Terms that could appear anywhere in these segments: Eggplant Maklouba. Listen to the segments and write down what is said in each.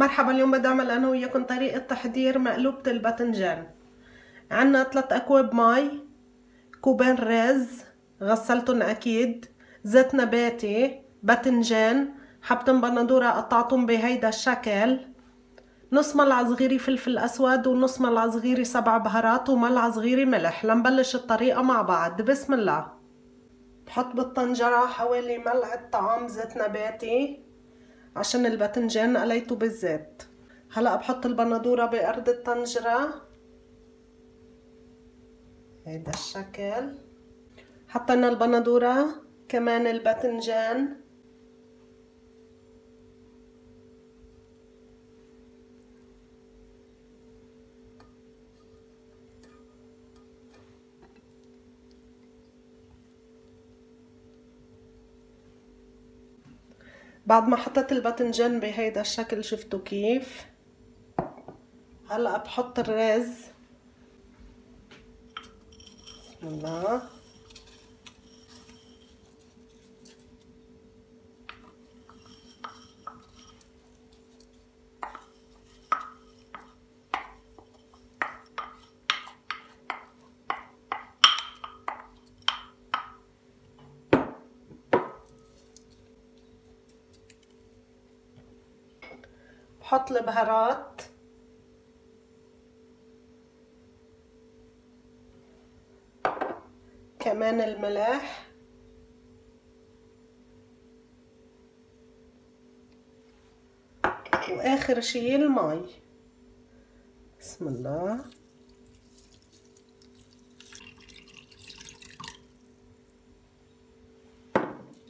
مرحبا. اليوم بدي اعمل انا وياكم طريقه تحضير مقلوبه الباذنجان. عندنا 3 اكواب مي، كوبين رز غسلتن اكيد، زيت نباتي، باذنجان، حبتين بندوره قطعتهم بهيدا الشكل، نص ملعقه صغيره فلفل اسود ونص ملعقه صغيره 7 بهارات وملعقه صغيره ملح. لنبلش الطريقه مع بعض. بسم الله. بحط بالطنجره حوالي ملعقه طعام زيت نباتي عشان الباذنجان قليته بالزيت. هلا بحط البندوره بارض الطنجره هيدا الشكل. حطينا البندوره، كمان الباذنجان، بعد ما حطيت الباذنجان بهيدا الشكل شفتوا كيف. هلا بحط الرز، بسم الله. بحط البهارات، كمان الملح، واخر شي المي. بسم الله.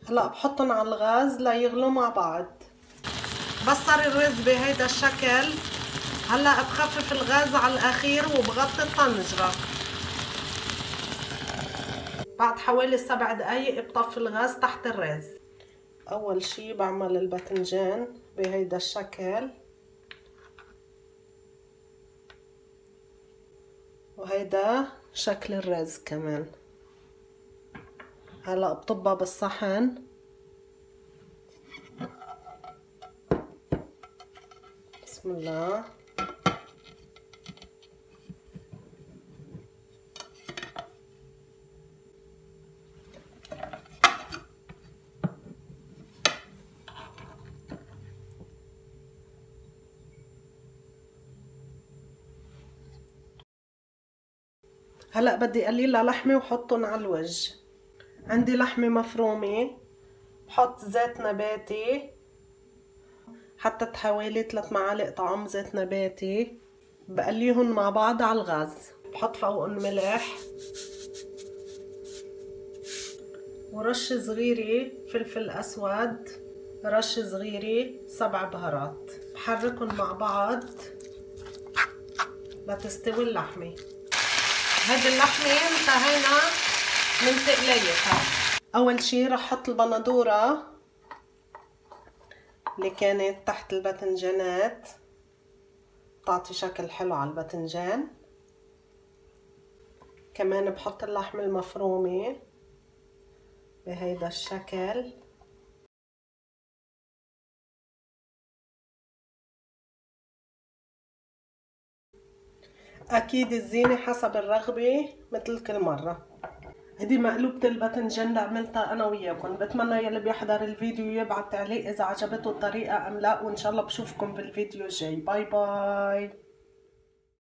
هلا بحطن على الغاز ليغلوا مع بعض. بصر الرز بهيدا الشكل. هلا بخفف الغاز على الاخير وبغطي الطنجره. بعد حوالي 7 دقايق بطفي الغاز تحت الرز. اول شي بعمل الباذنجان بهيدا الشكل، وهيدا شكل الرز كمان. هلا بطبها بالصحن. بسم الله. هلا بدي قليلها لحمه وحطهم على الوجه. عندي لحمه مفرومه، بحط زيت نباتي، حطيت حوالي 3 معالق طعام زيت نباتي، بقليهم مع بعض على الغاز. بحط فوقهم ملح ورشة صغيرة فلفل أسود، رشة صغيرة 7 بهارات. بحركهم مع بعض لتستوي اللحمة. هيدي اللحمة انتهينا من تقليتها. أول شي رح حط البندورة اللي كانت تحت الباذنجانات، بتعطي شكل حلو على الباذنجان. كمان بحط اللحم المفرومة بهيدا الشكل. اكيد الزينة حسب الرغبة مثل كل مرة. هدي مقلوبة الباذنجان اللي عملتها انا وياكم. بتمنى يلي بيحضر الفيديو يبعت تعليق اذا عجبته الطريقة ام لا، وان شاء الله بشوفكم بالفيديو الجاي. باي باي.